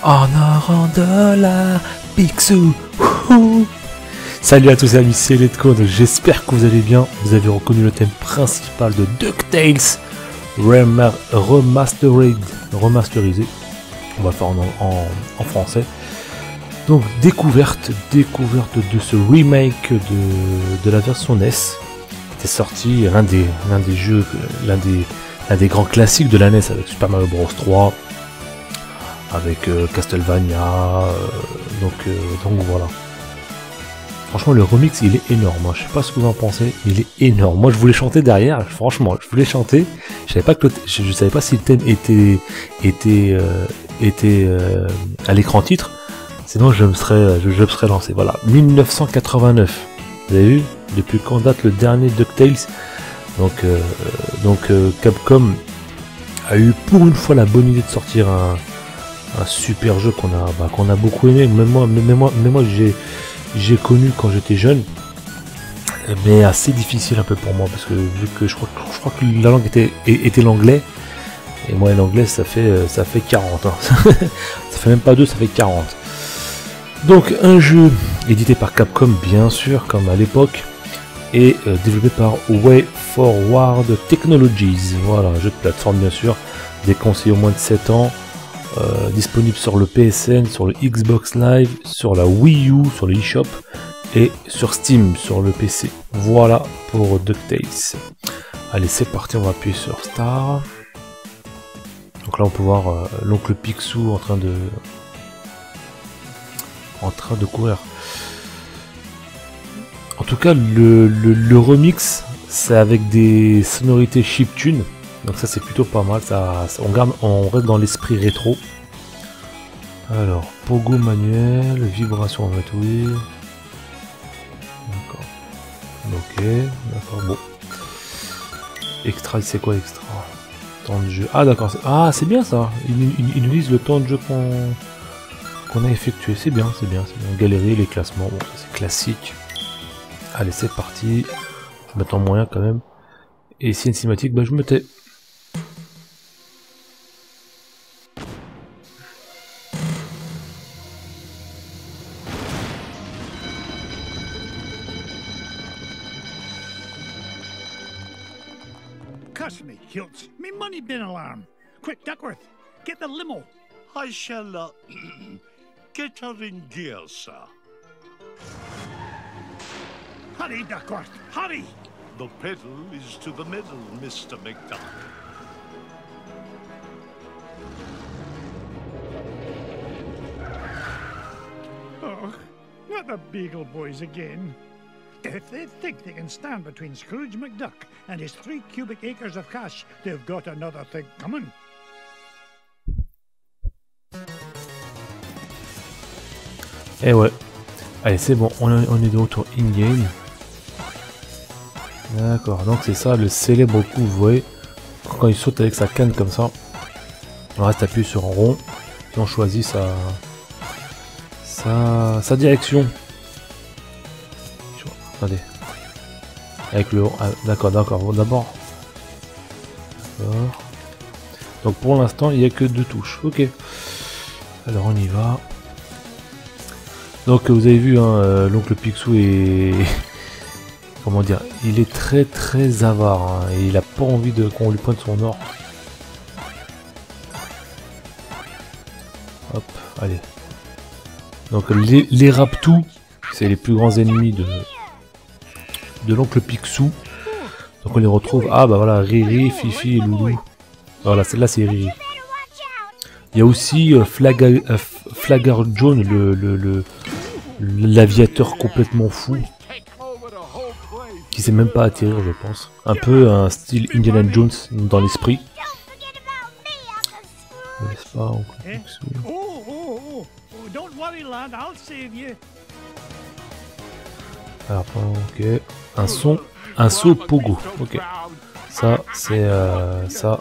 En or, en dollars, Picsou. Salut à tous les amis, c'est LetCode, j'espère que vous allez bien. Vous avez reconnu le thème principal de DuckTales Remastered. On va le faire en français. Donc découverte de ce remake de la version NES, qui était sorti, l'un des grands classiques de la NES, avec Super Mario Bros 3, avec Castlevania, donc voilà. Franchement, le remix il est énorme, hein. Je sais pas ce que vous en pensez, mais il est énorme. Moi je voulais chanter derrière, franchement je voulais chanter, je savais pas si le thème était à l'écran titre, sinon je me serais lancé. Voilà, 1989, vous avez vu depuis quand date le dernier DuckTales. Donc Capcom a eu pour une fois la bonne idée de sortir un super jeu qu'on a beaucoup aimé, même moi j'ai connu quand j'étais jeune, mais assez difficile un peu pour moi, parce que vu que je crois que la langue était l'anglais, et moi l'anglais ça fait 40, hein. Ça fait même pas 2, ça fait 40. Donc un jeu édité par Capcom bien sûr, comme à l'époque, et développé par Way Forward Technologies. Voilà, un jeu de plateforme bien sûr, déconseillé au moins de 7 ans. Disponible sur le PSN, sur le Xbox Live, sur la Wii U, sur le eShop et sur Steam, sur le PC. Voilà pour DuckTales. Allez, c'est parti, on va appuyer sur Star. Donc là on peut voir l'oncle Picsou en train de courir. En tout cas le remix, c'est avec des sonorités chiptune. Donc ça c'est plutôt pas mal, on reste dans l'esprit rétro. Alors, pogo manuel, vibration en matouille. D'accord. Ok, d'accord, bon. Extra, c'est quoi extra? Temps de jeu. Ah d'accord, ah c'est bien ça. Il nous lise le temps de jeu qu'on a effectué. C'est bien. Galerie, les classements, bon, c'est classique. Allez, c'est parti. Je vais mettre en moyen quand même. Et si une cinématique, bah je me tais. Cuss me, Hiltz. Me money bin alarm. Quick, Duckworth, get the limo. I shall get her in gear, sir. Hurry, Duckworth, hurry! The pedal is to the middle, Mr. McDuck. Oh, not the Beagle Boys again. If they think they can stand between Scrooge McDuck and his 3 cubic acres of cash, they've got another thing coming. Eh ouais. Allez, c'est bon, on est de retour in-game. D'accord, donc c'est ça le célèbre coup, vous voyez, quand il saute avec sa canne comme ça, on reste appuyé sur rond, et on choisit sa direction. Attendez, avec le... Ah, d'accord, bon, d'abord. Donc pour l'instant, il n'y a que 2 touches, ok. Alors on y va. Donc vous avez vu, hein, l'oncle Picsou comment dire, il est très avare, hein, et il a pas envie de qu'on lui pointe son or. Hop, allez. Donc les raptous, c'est les plus grands ennemis de l'oncle Picsou. Donc on les retrouve, ah bah voilà, Riri, Fifi et Loulou. Voilà, celle-là c'est Riri. Il y a aussi Flagard John, l'aviateur complètement fou, qui sait même pas atterrir, je pense. Un peu un style Indiana Jones dans l'esprit. N'est-ce pas, oncle Picsou? Alors, ok. Un saut pogo. Ok. Ça, c'est ça.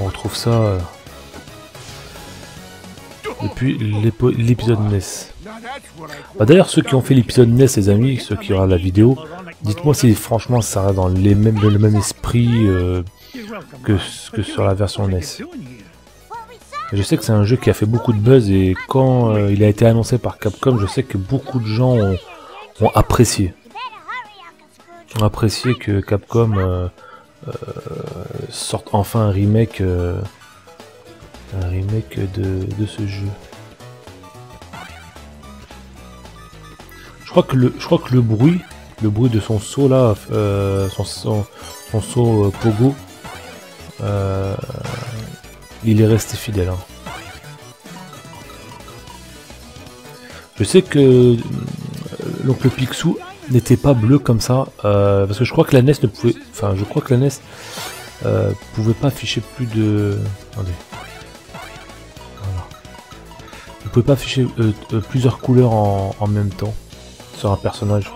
On retrouve ça depuis l'épisode NES. Bah, d'ailleurs, ceux qui ont fait l'épisode NES, les amis, ceux qui regardent la vidéo, dites-moi si franchement ça reste dans le même esprit que sur la version NES. Je sais que c'est un jeu qui a fait beaucoup de buzz, et quand il a été annoncé par Capcom, je sais que beaucoup de gens ont apprécié. Ont apprécié que Capcom sorte enfin un remake de ce jeu. Je crois que le bruit de son saut là, son saut pogo, il est resté fidèle, hein. Je sais que l'oncle Picsou n'était pas bleu comme ça, parce que je crois que la NES ne pouvait, enfin je crois que la NES pouvait pas afficher plus de, attendez, voilà. Ne pouvait pas afficher plusieurs couleurs en même temps sur un personnage.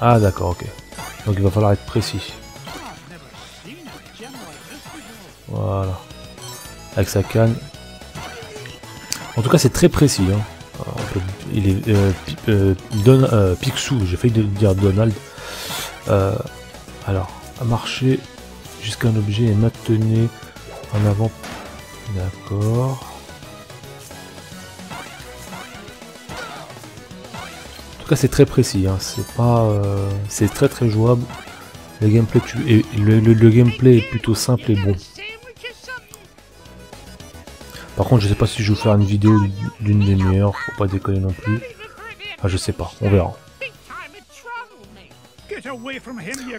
Ah d'accord, ok. Donc il va falloir être précis. Voilà. Avec sa canne. En tout cas c'est très précis, hein. Alors, il est Picsou, j'ai failli dire Donald. Alors, marcher jusqu'à un objet et maintenez en avant. D'accord. En tout cas c'est très précis, hein. C'est pas c'est très jouable. Le gameplay le gameplay est plutôt simple et bon. Par contre je sais pas si je vais faire une vidéo d'une demi-heure, faut pas déconner non plus. Enfin, je sais pas, on verra. En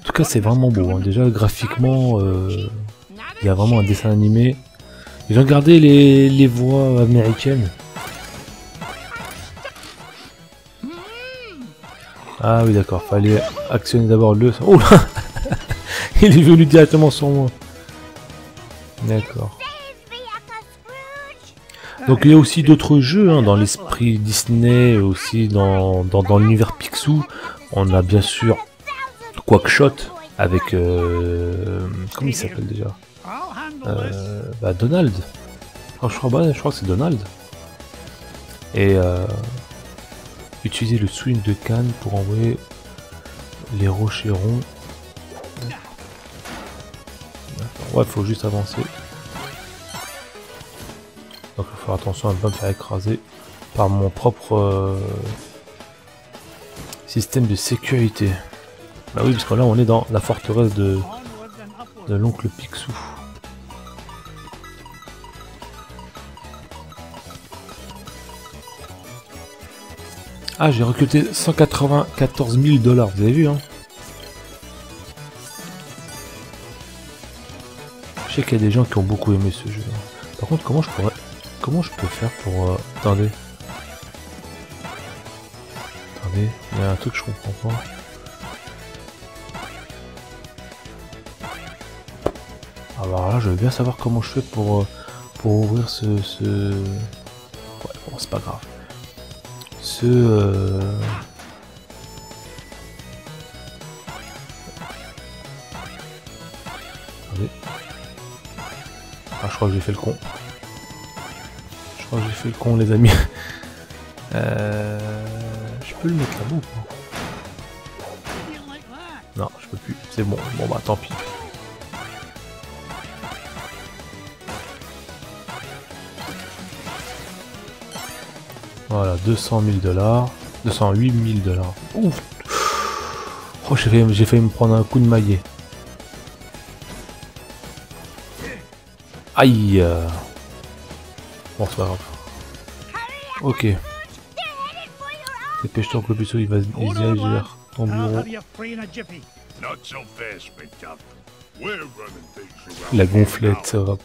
tout cas c'est vraiment beau, hein. Déjà graphiquement il y a vraiment un dessin animé. Ils ont gardé les voix américaines. Ah oui d'accord, fallait actionner d'abord le... Oh là. Il est venu directement sur moi. D'accord. Donc il y a aussi d'autres jeux, hein, dans l'esprit Disney, aussi dans l'univers Picsou. On a bien sûr Quackshot avec... comment il s'appelle déjà, bah Donald. Oh, je crois que c'est Donald. Et... utiliser le swing de canne pour envoyer les rochers ronds. Ouais, faut juste avancer. Donc il faut faire attention à ne pas me faire écraser par mon propre système de sécurité. Bah oui, parce que là on est dans la forteresse de l'oncle Picsou. Ah, j'ai recruté 194 000 $, vous avez vu, hein. Je sais qu'il y a des gens qui ont beaucoup aimé ce jeu. Par contre, comment je peux faire pour... Attendez, il y a un truc que je comprends pas. Alors là, je veux bien savoir comment je fais pour ouvrir ce... Ouais, bon, c'est pas grave. Attendez. Ah, je crois que j'ai fait le con. Je crois que j'ai fait le con, les amis. Je peux le mettre là-bas ou pas? Non, je peux plus. C'est bon. Bon bah tant pis. Voilà, 200 000 $. 208 000 $. Ouf. Oh, j'ai failli me prendre un coup de maillet. Aïe. Bon, c'est pas grave. Ok. Dépêche-toi que le Picsou, il dirige vers ton bureau. La gonflette, ça va.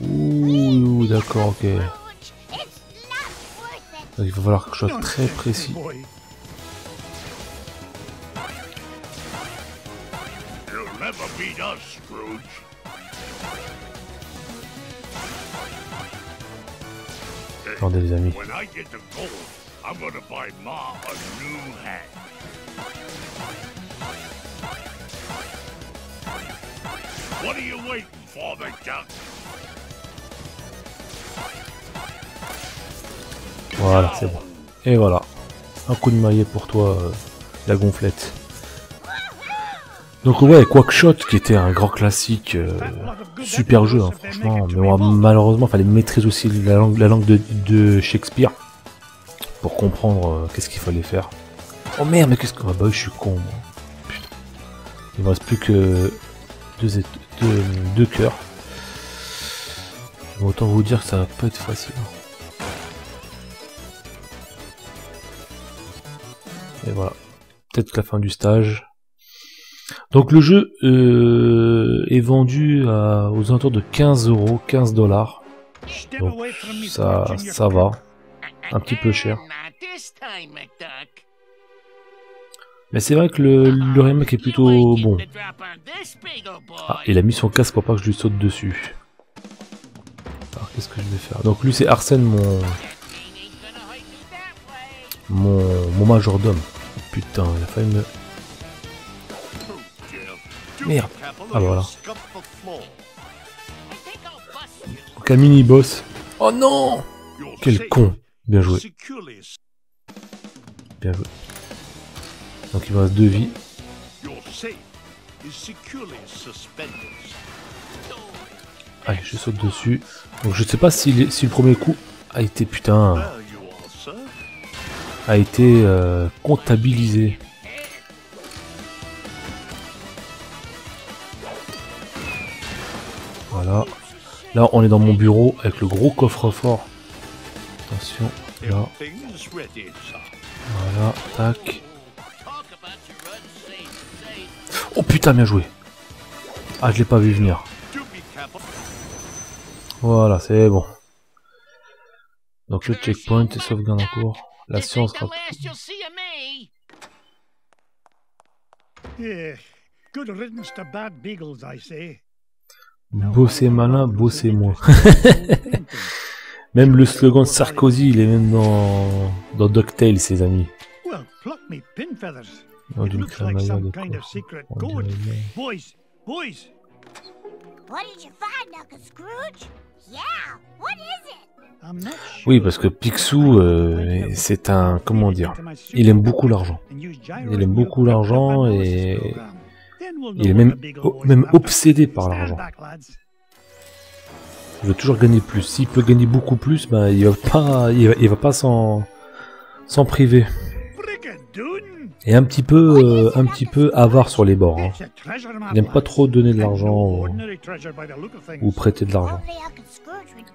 Ouh, d'accord, ok. Donc, il va falloir que je sois très précis. Attendez les amis. What are you waiting for, the duck? Voilà, c'est bon. Et voilà. Un coup de maillet pour toi, la gonflette. Donc ouais, Quackshot, qui était un grand classique, super jeu, hein, franchement. Mais ouais, malheureusement, il fallait maîtriser aussi la langue de Shakespeare pour comprendre qu'est-ce qu'il fallait faire. Oh merde, mais qu'est-ce que... Ah bah, je suis con, moi. Putain. Il me reste plus que... deux cœurs. Bon, autant vous dire que ça va pas être facile. Et voilà. Peut-être la fin du stage. Donc le jeu est vendu aux alentours de 15 €, 15 $. Donc ça va. Un petit peu cher. Mais c'est vrai que le remake est plutôt bon. Ah, il a mis son casque pour pas que je lui saute dessus. Alors qu'est-ce que je vais faire? Donc lui c'est Arsène, mon majordome. Putain, il a failli me... Merde. Ah voilà. Donc un mini-boss. Oh non! Quel con. Bien joué. Bien joué. Donc il me reste 2 vies. Allez, je saute dessus. Donc je sais pas si le premier coup a été, putain, a été comptabilisé. Voilà. Là on est dans mon bureau avec le gros coffre-fort. Attention. Là. Voilà. Tac. Oh putain, bien joué. Ah, je l'ai pas vu venir. Voilà, c'est bon. Donc le checkpoint et sauvegarde en cours. La science rap... Bosser malin, bosser moins. Même le slogan de Sarkozy, il est même dans DuckTales, ses amis. Oh, du oui, parce que Picsou, c'est un... Comment dire? Il aime beaucoup l'argent. Il aime beaucoup l'argent et... Il est même obsédé par l'argent. Il veut toujours gagner plus. S'il peut gagner beaucoup plus, bah, il va pas s'en priver. Et un petit peu avare sur les bords. Hein. Il n'aime pas trop donner de l'argent ou prêter de l'argent.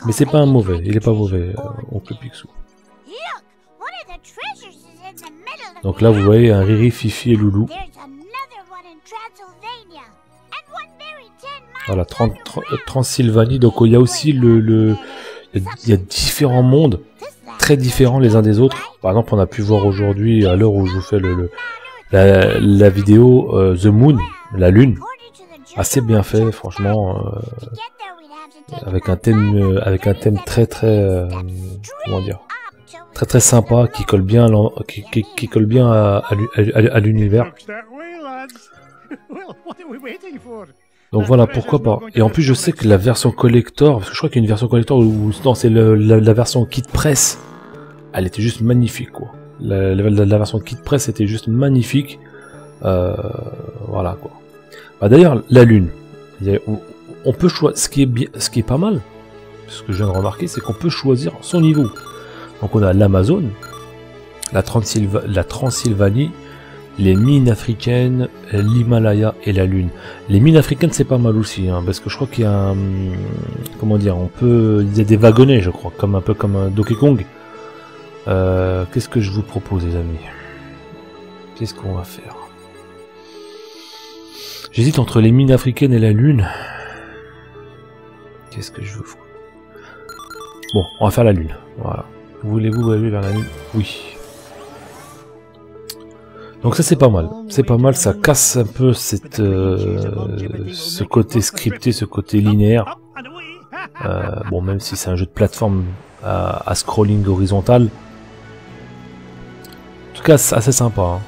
Mais c'est pas un mauvais, il est pas mauvais, oncle Picsou. Donc là vous voyez un Riri, Fifi et Loulou. Voilà, Transylvanie, donc il y a aussi il y a différents mondes. Très différents les uns des autres. Par exemple, on a pu voir aujourd'hui, à l'heure où je vous fais la vidéo, The Moon, la lune, assez bien fait, franchement, avec un thème très comment dire, très sympa, qui colle bien, à l'univers. Donc voilà, pourquoi pas. Et en plus, je sais que la version collector, parce que je crois qu'il y a une version collector où non, c'est la version kit presse. Elle était juste magnifique, quoi. La version kit presse était juste magnifique. Voilà, quoi. Bah, d'ailleurs, la lune. On peut choisir. Ce qui est pas mal, ce que je viens de remarquer, c'est qu'on peut choisir son niveau. Donc on a l'Amazone, la Transylvanie, les mines africaines, l'Himalaya et la Lune. Les mines africaines, c'est pas mal aussi, hein, parce que je crois qu'il y a un... Comment dire, on peut... Il y a des wagonnets, je crois, comme un peu comme un Donkey Kong. Qu'est-ce que je vous propose, les amis? Qu'est-ce qu'on va faire? J'hésite entre les mines africaines et la Lune. Qu'est-ce que je vous fous? Bon, on va faire la Lune. Voilà. Voulez-vous aller vers la Lune? Oui. Donc ça c'est pas mal, ça casse un peu cette, ce côté scripté, ce côté linéaire. Bon, même si c'est un jeu de plateforme à scrolling horizontal. En tout cas c'est assez sympa. Hein.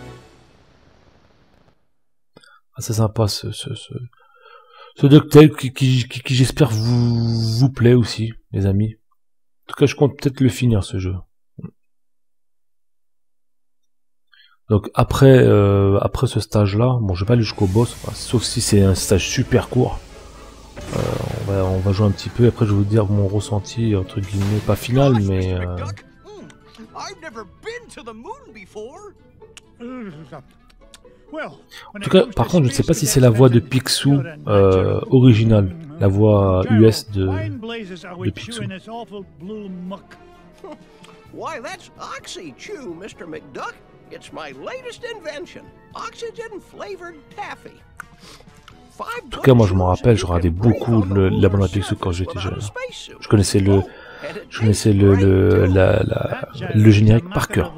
Assez sympa ce DuckTales qui j'espère vous plaît aussi, les amis. En tout cas je compte peut-être le finir ce jeu. Donc après après ce stage là, bon je vais pas aller jusqu'au boss, enfin, sauf si c'est un stage super court. On va jouer un petit peu, après je vais vous dire mon ressenti entre guillemets, pas final mais... En tout cas par contre je ne sais pas si c'est la voix de Picsou originale, la voix US de Picsou. Why, that's Oxy-Chew, Mr. McDuck. It's my latest invention, oxygen-flavored taffy. En tout cas, moi, je m'en rappelle, je regardais beaucoup la bande à Picsou quand j'étais jeune. Je connaissais le générique par cœur.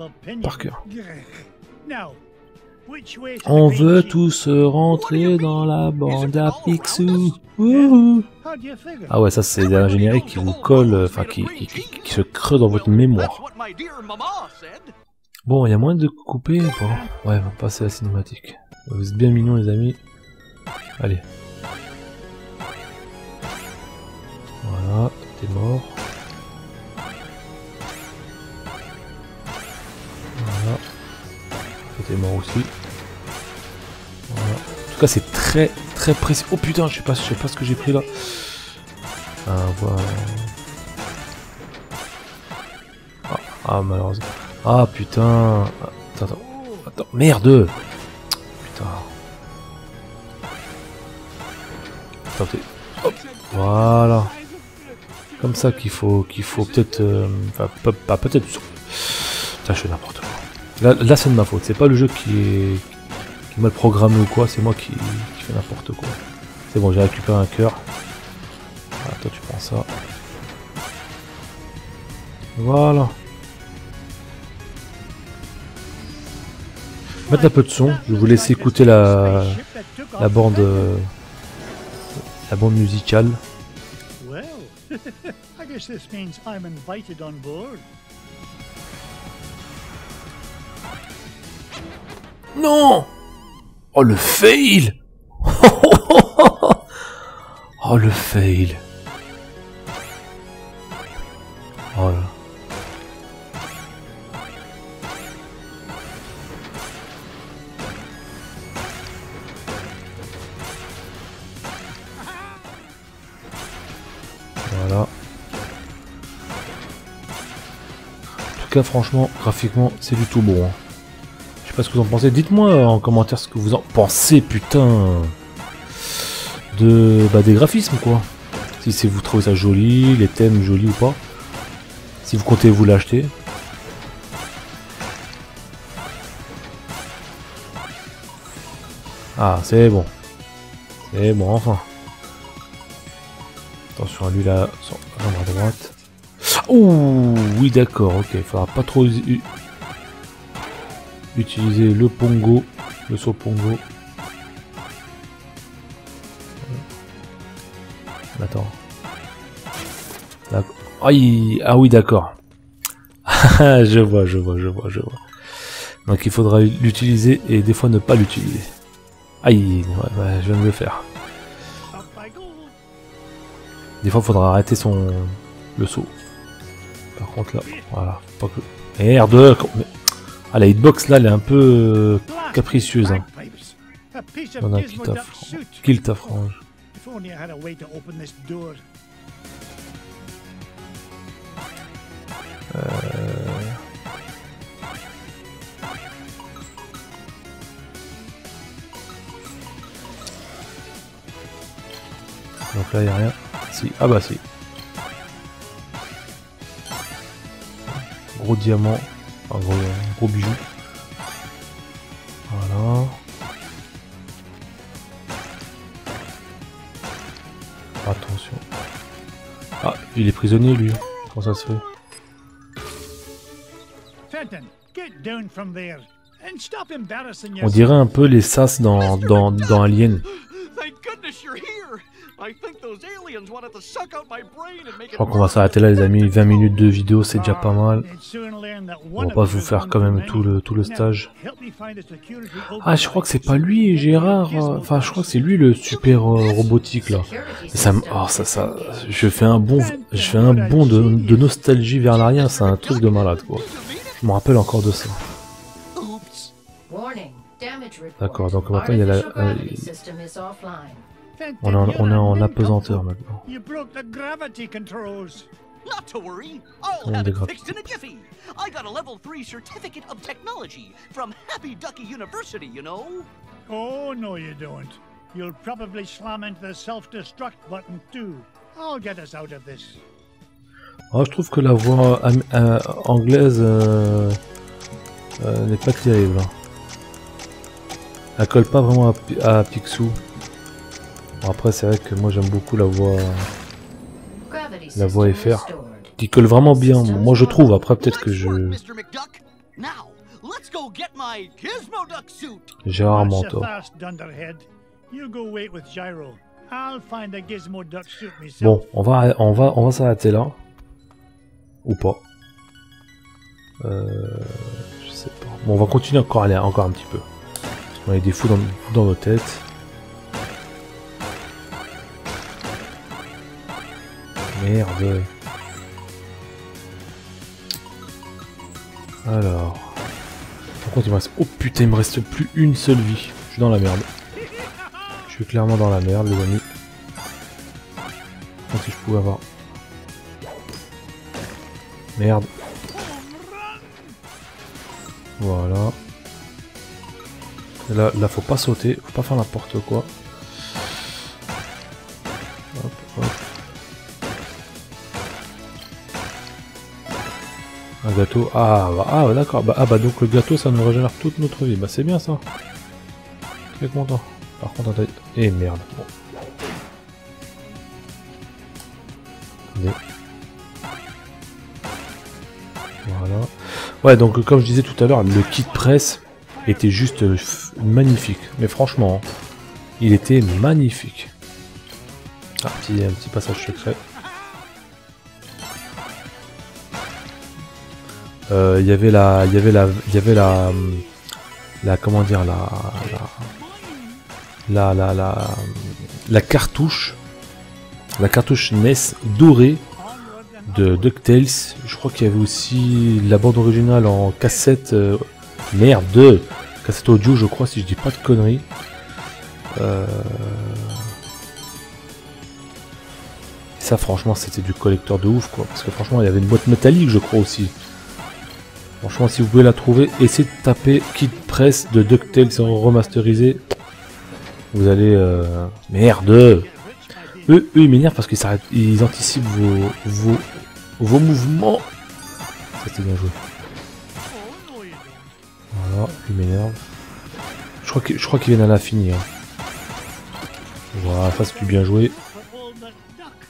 On veut tous rentrer dans la bande à Picsou. Wouhou. Ah ouais, ça c'est un générique qui vous colle, enfin qui se creuse dans votre mémoire. Bon, il y a moyen de couper. Bon, ouais, on va passer à la cinématique. Vous êtes bien mignons les amis. Allez. Voilà, t'es mort. Voilà. T'es mort aussi. Voilà. En tout cas, c'est très très précis. Oh putain, je sais pas ce que j'ai pris là. Ah, voilà. Ah, malheureusement. Ah putain. Attends, merde. Putain. Attendez. Hop. Voilà. Comme ça qu'il faut peut-être. Pas peut-être. Putain, je fais n'importe quoi. Là c'est de ma faute, c'est pas le jeu qui est mal programmé ou quoi, c'est moi qui fais n'importe quoi. C'est bon, j'ai récupéré un cœur. Voilà, toi tu prends ça. Voilà. Mettre un peu de son, je vais vous laisser écouter la bande musicale. Well, I guess this means I'm invited on board. Non! Oh le fail! Oh le fail! Oh là. Voilà. En tout cas franchement, graphiquement, c'est du tout bon. Hein. Pas ce que vous en pensez, dites-moi en commentaire ce que vous en pensez, putain, de des graphismes quoi. Si vous trouvez ça joli, les thèmes jolis ou pas, si vous comptez vous l'acheter. Ah c'est bon, enfin. Attention à lui là, sur la droite. Ouh oui d'accord, ok, faudra pas trop utiliser le pongo, le sopongo. Attends. Aïe, ah oui, d'accord. je vois. Donc il faudra l'utiliser et des fois ne pas l'utiliser. Aïe, ouais, je viens de le faire. Des fois il faudra arrêter le saut. Par contre là, voilà. Pas que... Merde. Ah, la hitbox là elle est un peu capricieuse. Hein. On a un kill ta frange. donc là il n'y a rien. Si, ah bah si. Gros diamant, un gros bijou. Voilà. Attention. Ah, il est prisonnier lui. Comment ça se fait? On dirait un peu les sas dans Alien. Je crois qu'on va s'arrêter là les amis, 20 minutes de vidéo c'est déjà pas mal. On va pas vous faire quand même tout le stage. Ah je crois que c'est pas lui Gérard, enfin je crois que c'est lui le super robotique là. Ça, oh, ça, je fais un bond de nostalgie vers l'arrière, c'est un truc de malade quoi. Je me rappelle encore de ça. D'accord, donc maintenant il y a on est en apesanteur maintenant. On dégrade. Oh, je trouve que la voix anglaise n'est pas terrible. Elle colle pas vraiment à Picsou. Bon, après c'est vrai que moi j'aime beaucoup la voix FR qui colle vraiment bien, moi je trouve, après peut-être que je... Gérard Manto. Bon, on va s'arrêter là. Ou pas. Je sais pas. Bon, on va continuer encore un petit peu. On a des fous dans nos têtes. Merde. Alors. Par contre il me reste... Oh putain il me reste plus une seule vie. Je suis dans la merde. Je suis clairement dans la merde les amis. Enfin, si je pouvais avoir... Merde. Voilà. Là faut pas sauter, faut pas faire n'importe quoi. Hop, hop. Un gâteau, ah d'accord, bah donc le gâteau ça nous régénère toute notre vie, bah c'est bien ça. Très content. Par contre, eh merde. Bon. Attendez. Voilà. Ouais donc comme je disais tout à l'heure, le kit presse était juste magnifique, mais franchement, hein, il était magnifique. Ah, un petit passage secret. Il y avait la comment dire la cartouche NES dorée de DuckTales. Je crois qu'il y avait aussi la bande originale en cassette. Merde, cassette audio je crois si je dis pas de conneries. Ça franchement c'était du collecteur de ouf quoi, parce que franchement il y avait une boîte métallique je crois aussi. Franchement si vous pouvez la trouver, essayez de taper kit press de DuckTales remasterisé. Vous allez Merde. Eux ils m'énervent parce qu'ils s'arrêtent, ils anticipent vos mouvements. Ça c'était bien joué. Voilà, il m'énerve. Je crois qu'il vient à l'infini. Hein. Voilà, ça c'est bien joué.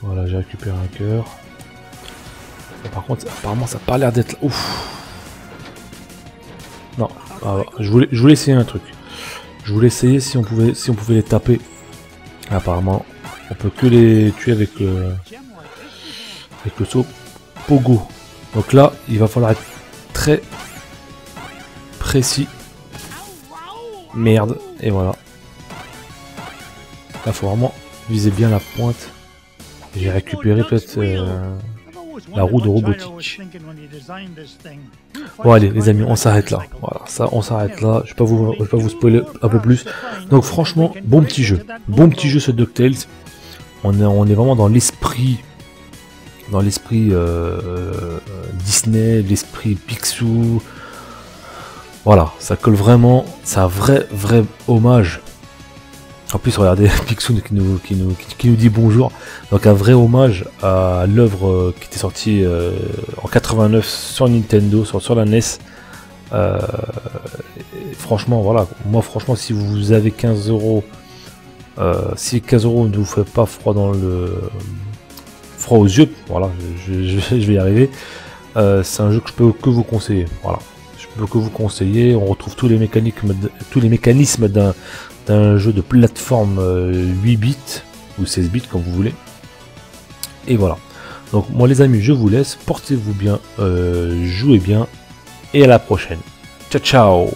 Voilà, j'ai récupéré un cœur. Et par contre, apparemment, ça n'a pas l'air d'être... Ouf. Non, alors, je voulais essayer un truc. Je voulais essayer si on pouvait les taper. Apparemment, on peut que les tuer avec le saut Pogo. Donc là, il va falloir être très... précis. Merde, et voilà. Là faut vraiment viser bien la pointe. J'ai récupéré peut-être la roue de robotique. Bon allez les amis, on s'arrête là. Voilà, ça on s'arrête là. Je vais pas vous spoiler un peu plus. Donc franchement, bon petit jeu ce DuckTales. On est vraiment dans l'esprit. Dans l'esprit Disney, l'esprit Picsou. Voilà, ça colle vraiment, c'est un vrai hommage En plus, regardez Picsou qui nous dit bonjour. Donc un vrai hommage à l'œuvre qui était sortie en 89 sur Nintendo, sur la NES. Franchement, voilà. Moi, franchement, si vous avez 15 €, si 15 € ne vous fait pas froid dans le froid aux yeux, voilà, je vais y arriver. C'est un jeu que je peux que vous conseiller. Voilà, je peux que vous conseiller. On retrouve tous les mécanismes d'un jeu de plateforme 8 bits ou 16 bits comme vous voulez. Et voilà. Donc moi les amis, je vous laisse. Portez-vous bien, jouez bien. Et à la prochaine. Ciao ciao.